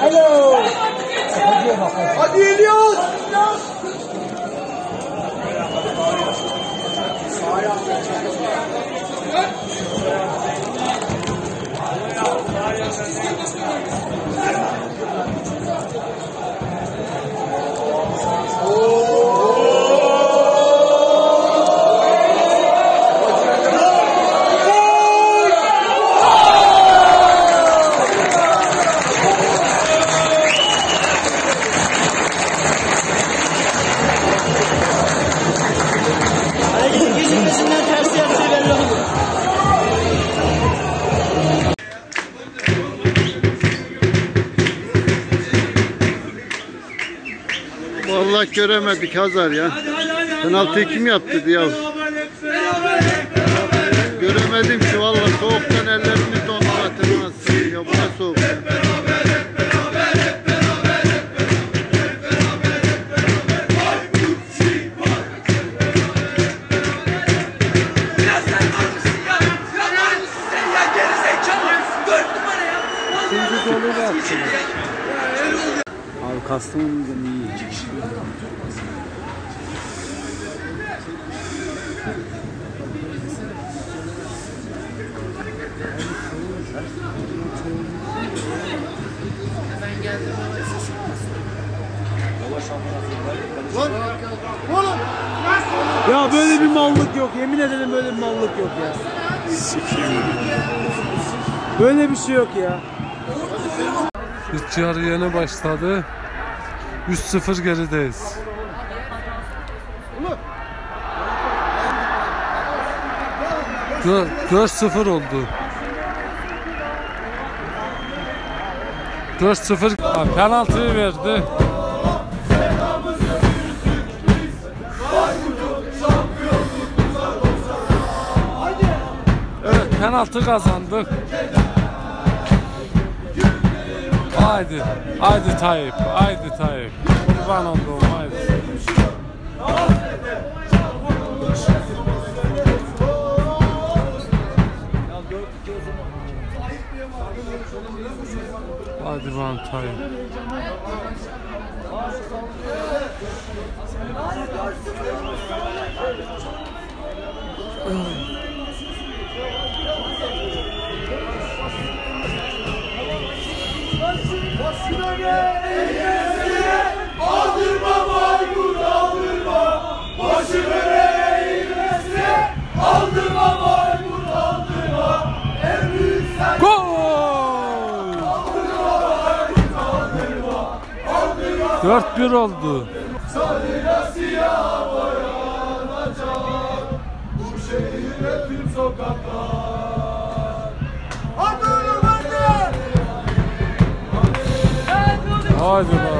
Hello. Hadi İlyas. Allah göremedik Hazar ya. Penaltıyı kim yaptı diye. Göremedim ki vallahi, soğuktan ellerimiz dondu zaten ya, bu da soğuk. Kastamonu'da iyi. Ben geldim. Ya böyle bir mallık yok. Yemin ederim böyle bir mallık yok ya. Böyle bir şey yok ya. İlk yarı yeni başladı. 3-0 gerideyiz. Olur. 4-0 oldu. 4-0 penaltıyı verdi. Evet, penaltı kazandık. Haydi, haydi Tayyip, haydi Tayyip. Kurban olduğum, haydi. Haydi bana Tayyip. Başına eğilmesiye, aldırma Baykut aldırma. Başına eğilmesiye, aldırma Baykut aldırma. En büyük sen. Gol! Aldırma Baykut aldırma. Aldırma. 4-1 oldu. Sarıyla siyah boyanacak bu şehirde tüm sokaklar. Haydi be.